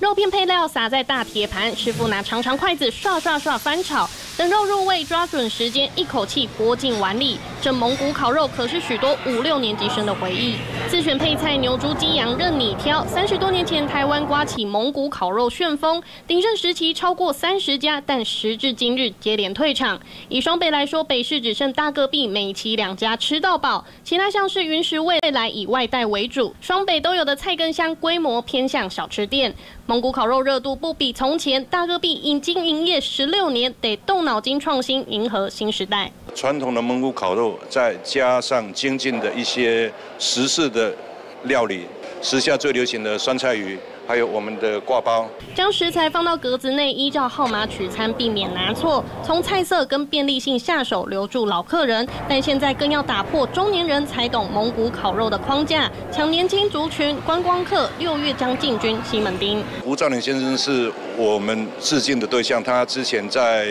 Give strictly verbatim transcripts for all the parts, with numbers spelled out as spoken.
肉片配料撒在大铁盘，师傅拿长长筷子刷刷刷翻炒，等肉入味，抓准时间，一口气拨进碗里。这蒙古烤肉可是许多五六年级生的回忆。自选配菜，牛、猪、鸡、羊任你挑。三十多年前，台湾刮起蒙古烤肉旋风，鼎盛时期超过三十家，但时至今日接连退场。以双北来说，北市只剩大个壁、美琪两家吃到饱，其他像是云石未来以外带为主。双北都有的菜根香规模偏向小吃店。 蒙古烤肉热度不比从前，大个壁已经营业十六年，得动脑筋创新，迎合新时代。传统的蒙古烤肉，再加上精进的一些时事的料理，时下最流行的酸菜鱼，还有我们的挂包，将食材放到格子内，依照号码取餐，避免拿错。从菜色跟便利性下手，留住老客人。但现在更要打破中年人才懂蒙古烤肉的框架，抢年轻族群观光客。六月将进军西门町。吴兆麟先生是我们致敬的对象，他之前在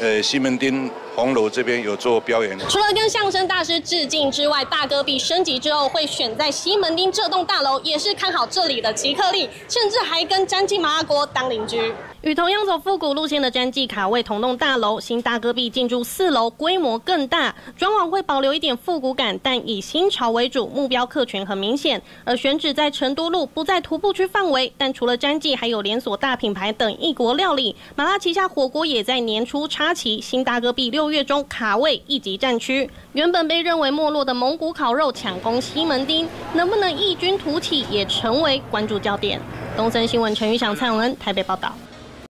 呃西门町。 红楼这边有做表演。除了跟相声大师致敬之外，大戈壁升级之后会选在西门町这栋大楼，也是看好这里的奇客力，甚至还跟詹记麻辣锅当邻居。与同样走复古路线的詹记卡位同栋大楼，新大戈壁进驻四楼，规模更大，装潢会保留一点复古感，但以新潮为主，目标客群很明显。而选址在成都路，不在徒步区范围，但除了詹记，还有连锁大品牌等异国料理，麻辣旗下火锅也在年初插旗。新大戈壁六。 六月中卡位一级战区，原本被认为没落的蒙古烤肉抢攻西门町，能不能异军突起也成为关注焦点。东森新闻陈宇翔、蔡文，台北报道。